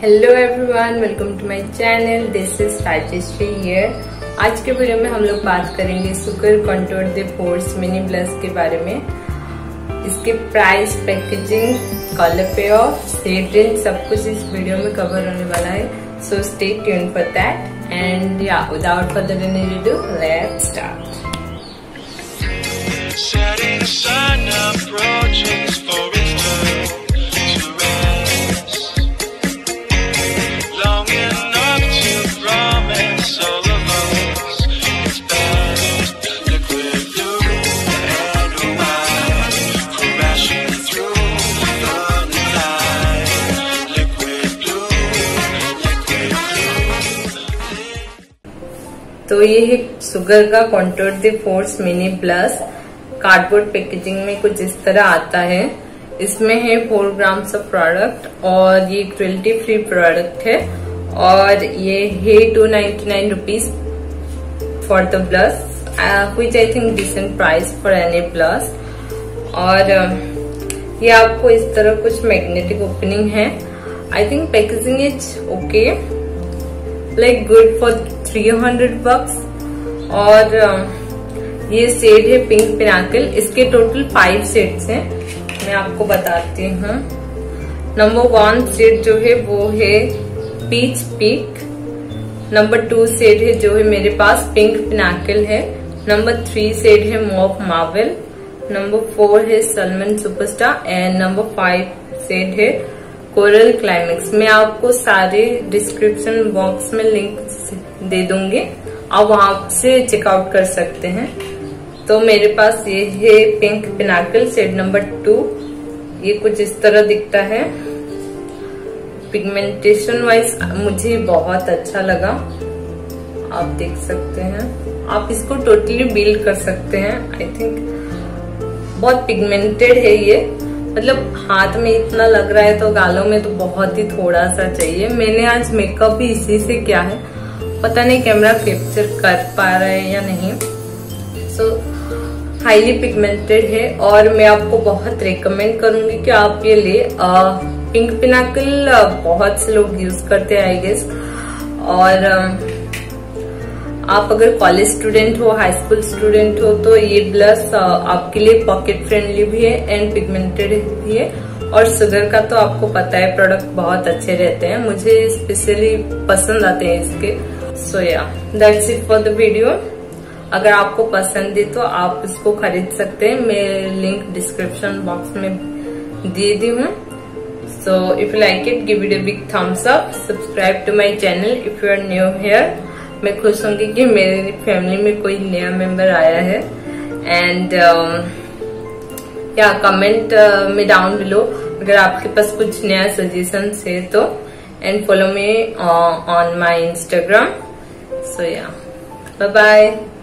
Hello everyone, welcome to my channel. This is Rajshree here. आज के video में हम लोग बात करेंगे sugar contour the pores mini plus के बारे में। इसके प्राइस, पैकेजिंग, कलर पे ऑफ, शेड रेंज, सब कुछ इस वीडियो में कवर होने वाला है। So stay tune for that and या without further any ado let's start. तो ये है सुगर का contour the pores mini plus. Cardboard packaging में कुछ इस तरह आता है। इसमें है 4 ग्राम्स ऑफ प्रोडक्ट और ये क्रुएल्टी फ्री प्रोडक्ट है और ये है 299 rupees for the plus, which I think decent price for any plus. और ये आपको इस तरह कुछ मैग्नेटिक ओपनिंग है। I think packaging is okay, like good for 300 bucks। और ये शेड है पिंक पिनाकल। इसके टोटल 5 शेड्स हैं, मैं आपको बताती हूँ। नंबर 1 शेड जो है वो है पीच पिक। नंबर 2 शेड है जो है मेरे पास पिंक पिनाकल है। नंबर 3 शेड है मॉफ मार्वल। नंबर 4 है salmon superstar and number 5 shade है कोरल क्लाइमेक्स। मैं आपको सारे डिस्क्रिप्शन बॉक्स में लिंक दे दूंगी, आप वहां से चेकआउट कर सकते हैं। तो मेरे पास ये है पिंक पिनाकल शेड नंबर 2। ये कुछ इस तरह दिखता है। पिगमेंटेशन वाइज मुझे बहुत अच्छा लगा, आप देख सकते हैं। आप इसको टोटली बिल्ड कर सकते हैं। आई थिंक बहुत पिगमेंटेड है ये, मतलब हाथ में इतना लग रहा है तो गालों में तो बहुत ही थोड़ा सा चाहिए। मैंने आज मेकअप भी इसी से किया है, पता नहीं कैमरा कैप्चर कर पा रहा है या नहीं। सो हाईली पिगमेंटेड है और मैं आपको बहुत रेकमेंड करूंगी कि आप ये ले। पिंक पिनाकल बहुत से लोग यूज करते हैं आई गेस। और आप अगर कॉलेज स्टूडेंट हो, हाई स्कूल स्टूडेंट हो तो ये ब्लश आपके लिए पॉकेट फ्रेंडली भी है एंड पिगमेंटेड भी है। और सुगर का तो आपको पता है प्रोडक्ट बहुत अच्छे रहते हैं, मुझे स्पेशली पसंद आते हैं इसके। सो या that's it for the video. अगर आपको पसंद है तो आप इसको खरीद सकते हैं, मैं लिंक डिस्क्रिप्शन बॉक्स में दे दी हूँ। So if you like it give it a big thumbs up, subscribe to my channel if you are new here. मैं खुश होंगी कि मेरी फैमिली में कोई नया मेंबर आया है। एंड या कमेंट में डाउन बिलो अगर आपके पास कुछ नया सजेशंस है तो। And follow me on my Instagram. So या बाय बाय।